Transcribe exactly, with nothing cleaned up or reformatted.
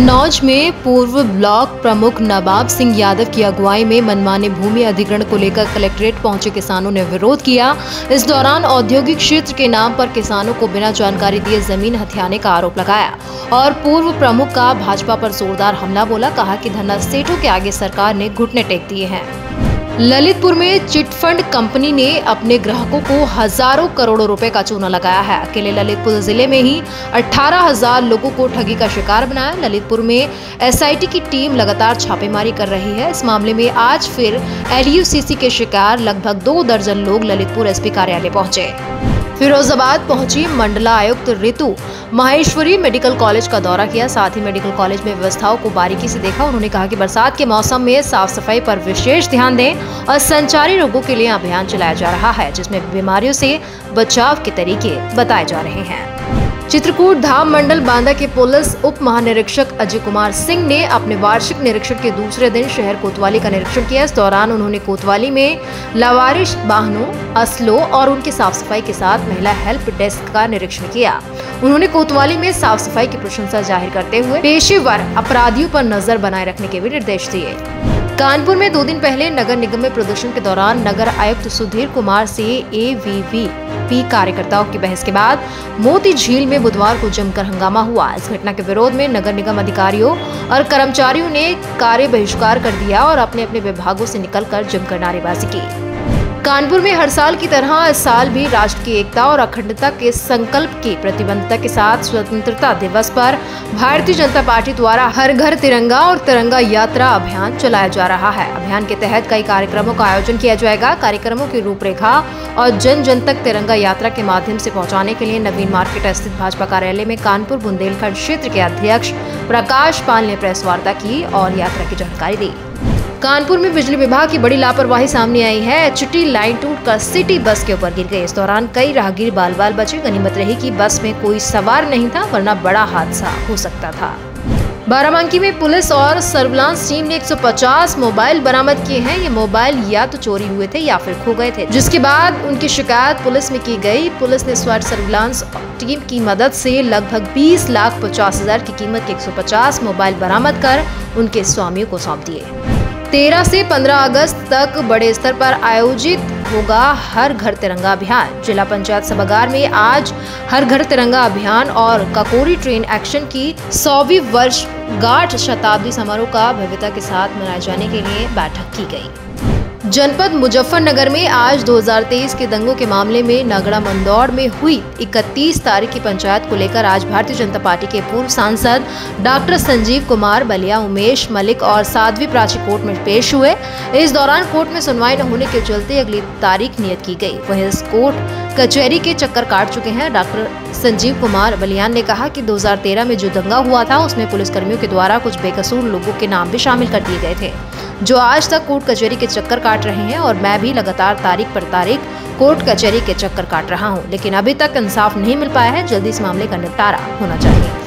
कन्नौज में पूर्व ब्लॉक प्रमुख नवाब सिंह यादव की अगुवाई में मनमाने भूमि अधिग्रहण को लेकर कलेक्ट्रेट पहुंचे किसानों ने विरोध किया। इस दौरान औद्योगिक क्षेत्र के नाम पर किसानों को बिना जानकारी दिए जमीन हथियाने का आरोप लगाया और पूर्व प्रमुख का भाजपा पर जोरदार हमला बोला। कहा कि धन्ना सेठों के आगे सरकार ने घुटने टेक दिए हैं। ललितपुर में चिटफंड कंपनी ने अपने ग्राहकों को हजारों करोड़ों रुपए का चूना लगाया है। अकेले ललितपुर जिले में ही अठारह हजार लोगों को ठगी का शिकार बनाया। ललितपुर में एसआईटी की टीम लगातार छापेमारी कर रही है। इस मामले में आज फिर एलयूसीसी के शिकार लगभग दो दर्जन लोग ललितपुर एसपी कार्यालय पहुंचे। फिरोजाबाद पहुंची मंडला आयुक्त ऋतु माहेश्वरी, मेडिकल कॉलेज का दौरा किया, साथ ही मेडिकल कॉलेज में व्यवस्थाओं को बारीकी से देखा। उन्होंने कहा कि बरसात के मौसम में साफ सफाई पर विशेष ध्यान दें और संचारी रोगों के लिए अभियान चलाया जा रहा है, जिसमें बीमारियों से बचाव के तरीके बताए जा रहे हैं। चित्रकूट धाम मंडल बांदा के पुलिस उप महानिरीक्षक अजय कुमार सिंह ने अपने वार्षिक निरीक्षण के दूसरे दिन शहर कोतवाली का निरीक्षण किया। इस दौरान उन्होंने कोतवाली में लावारिश वाहनों, असलों और उनकी साफ सफाई के साथ महिला हेल्प डेस्क का निरीक्षण किया। उन्होंने कोतवाली में साफ सफाई की प्रशंसा जाहिर करते हुए पेशेवर अपराधियों पर नजर बनाए रखने के भी निर्देश दिए। कानपुर में दो दिन पहले नगर निगम में प्रदर्शन के दौरान नगर आयुक्त सुधीर कुमार से एवीवीपी कार्यकर्ताओं की बहस के बाद मोती झील में बुधवार को जमकर हंगामा हुआ। इस घटना के विरोध में नगर निगम अधिकारियों और कर्मचारियों ने कार्य बहिष्कार कर दिया और अपने अपने विभागों से निकलकर जमकर नारेबाजी की। कानपुर में हर साल की तरह इस साल भी राष्ट्र की एकता और अखंडता के संकल्प की प्रतिबद्धता के साथ स्वतंत्रता दिवस पर भारतीय जनता पार्टी द्वारा हर घर तिरंगा और तिरंगा यात्रा अभियान चलाया जा रहा है। अभियान के तहत कई कार्यक्रमों का आयोजन किया जाएगा। कार्यक्रमों की रूपरेखा और जन जन तक तिरंगा यात्रा के माध्यम से पहुंचाने के लिए नवीन मार्केट स्थित भाजपा कार्यालय में कानपुर बुंदेलखंड क्षेत्र के अध्यक्ष प्रकाश पाल ने प्रेस वार्ता की और यात्रा की जानकारी दी। कानपुर में बिजली विभाग की बड़ी लापरवाही सामने आई है। एचटी लाइन टूट कर सिटी बस के ऊपर गिर गई। इस दौरान कई राहगीर बाल बाल बचे। गनीमत रही कि बस में कोई सवार नहीं था, वरना बड़ा हादसा हो सकता था। बाराबंकी में पुलिस और सर्विलांस टीम ने एक सौ पचास मोबाइल बरामद किए हैं। ये मोबाइल या तो चोरी हुए थे या फिर खो गए थे, जिसके बाद उनकी शिकायत पुलिस में की गई। पुलिस ने स्वाट सर्विलांस टीम की मदद से लगभग बीस लाख पचास हजार की कीमत के एक सौ पचास मोबाइल बरामद कर उनके स्वामियों को सौंप दिए। तेरह से पंद्रह अगस्त तक बड़े स्तर पर आयोजित होगा हर घर तिरंगा अभियान। जिला पंचायत सभागार में आज हर घर तिरंगा अभियान और ककोरी ट्रेन एक्शन की सौवीं वर्षगांठ शताब्दी समारोह का भव्यता के साथ मनाए जाने के लिए बैठक की गई। जनपद मुजफ्फरनगर में आज दो हजार तेईस के दंगों के मामले में नगड़ा मंदौर में हुई इकतीस तारीख की पंचायत को लेकर आज भारतीय जनता पार्टी के पूर्व सांसद डॉक्टर संजीव कुमार बालियान, उमेश मलिक और साध्वी प्राची कोर्ट में पेश हुए। इस दौरान कोर्ट में सुनवाई न होने के चलते अगली तारीख नियत की गई। वहीं इस कोर्ट कचहरी के चक्कर काट चुके हैं डॉक्टर संजीव कुमार बालियान ने कहा कि दो हजार तेरह में जो दंगा हुआ था उसमें पुलिसकर्मियों के द्वारा कुछ बेकसूर लोगों के नाम भी शामिल कर दिए गए थे, जो आज तक कोर्ट कचहरी के चक्कर काट रहे हैं। और मैं भी लगातार तारीख पर तारीख कोर्ट कचहरी के चक्कर काट रहा हूं, लेकिन अभी तक इंसाफ नहीं मिल पाया है। जल्दी इस मामले का निपटारा होना चाहिए।